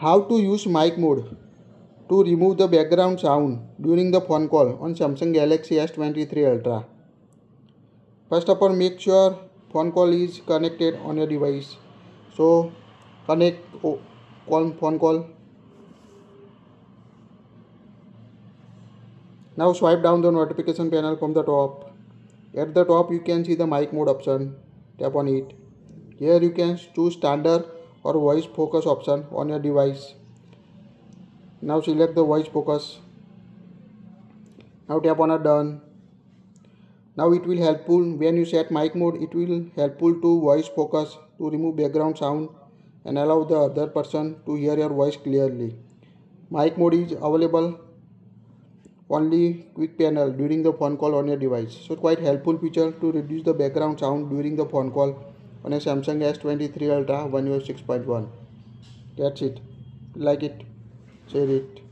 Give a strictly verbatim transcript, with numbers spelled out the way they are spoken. How to use mic mode to remove the background sound during the phone call on Samsung Galaxy S twenty-three Ultra. First of all, make sure phone call is connected on your device. So connect oh, call, phone call. Now swipe down the notification panel from the top. At the top you can see the mic mode option. Tap on it. Here you can choose standard or voice focus option on your device. Now select the voice focus. Now tap on a done. Now it will helpful when you set mic mode, it will helpful to voice focus to remove background sound and allow the other person to hear your voice clearly. Mic mode is available only quick panel during the phone call on your device. So quite helpful feature to reduce the background sound during the phone call on a Samsung S twenty-three Ultra one U I six point one. That's it. Like it. Share it.